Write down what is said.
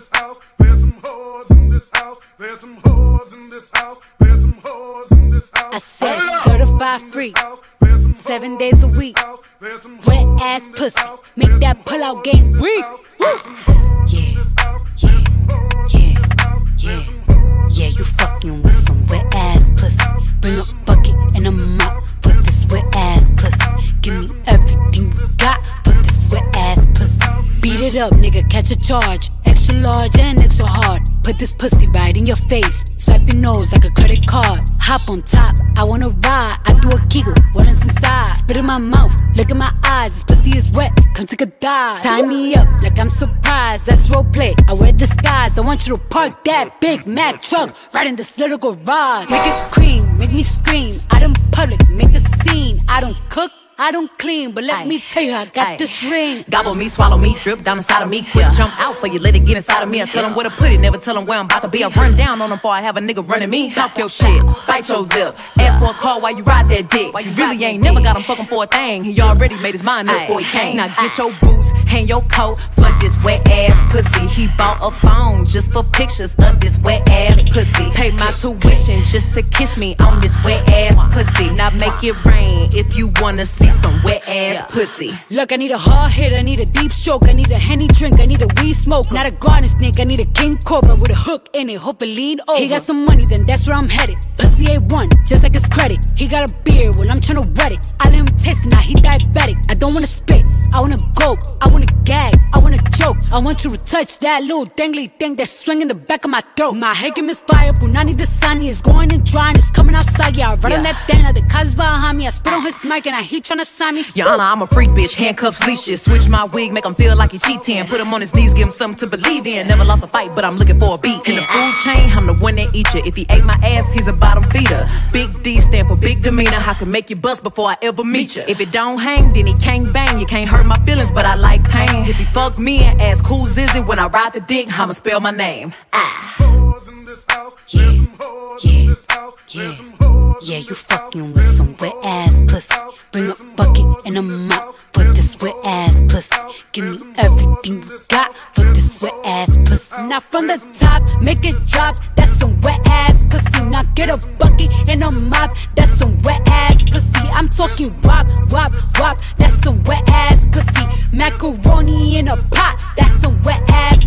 this house, there's some whores in this house, there's some whores in this house, there's some whores in this house. I said certified freak, 7 days a week, wet ass pussy, make that pull out game weak. Yeah, you fucking with some wet ass pussy. Bring a bucket and a mop for this wet ass pussy. Give me everything you got for this wet ass pussy. Beat it up, nigga, catch a charge. Extra large and extra hard. Put this pussy right in your face. Swipe your nose like a credit card. Hop on top, I wanna ride. I do a giggle, what is inside? Spit in my mouth, look in my eyes. This pussy is wet, come take a dive. Tie me up like I'm surprised. That's roleplay, I wear disguise. I want you to park that Big Mac truck right in this little garage. Make it cream, make me scream. Out in public, make a scene. I don't cook, I don't clean, but let me tell you, I got this ring. Gobble me, swallow me, drip down inside of me. Quick jump out for you, let it get inside of me. I tell them where to put it, never tell them where I'm about to be. I run down on them before I have a nigga running me. Talk your shit, bite your lip. Ask for a call while you ride that dick. While you really ain't never got him fucking for a thing. He already made his mind up before he came. Now get your boots, hang your coat for this wet ass pussy. He bought a phone just for pictures of this wet ass pussy. Pay my tuition just to kiss me on this wet ass pussy. Now make it rain if you wanna see some wet ass pussy. Look, I need a hard hit, I need a deep stroke, I need a Henny drink, I need a weed smoker. Not a garden snake, I need a king cobra with a hook in it, hope it lean over. He got some money, then that's where I'm headed. Pussy A1, just like his credit. He got a beard, well I'm tryna wet it. I let him taste it, now he diabetic. I don't wanna spit, I wanna go, I wanna gag, I wanna choke. I want you to touch that little dangly thing that's swinging the back of my throat. My head can misfire, Punani Dasani is going and drying, it's coming outside, yeah, I run on that thing, now the cuz behind me, I spit on his mic and I heat tryna Your Honor, I'm a freak bitch, handcuffs, leashes. Switch my wig, make him feel like he cheating. Put him on his knees, give him something to believe in. Never lost a fight, but I'm looking for a beat. In the food chain, I'm the one that eat you. If he ate my ass, he's a bottom feeder. Big D stand for big demeanor. I can make you bust before I ever meet you. If it don't hang, then he can't bang. You can't hurt my feelings, but I like pain. If he fucks me and asks who's is it when I ride the dick, I'ma spell my name. Yeah, you fucking with some wet ass pussy. Bring a bucket and a mop for this wet ass pussy. Give me everything you got for this wet ass pussy. Now from the top, make it drop. That's some wet ass pussy. Now get a bucket and a mop. That's some wet ass pussy. I'm talking WAP, WAP, WAP. That's some wet ass pussy. Macaroni in a pot. That's some wet ass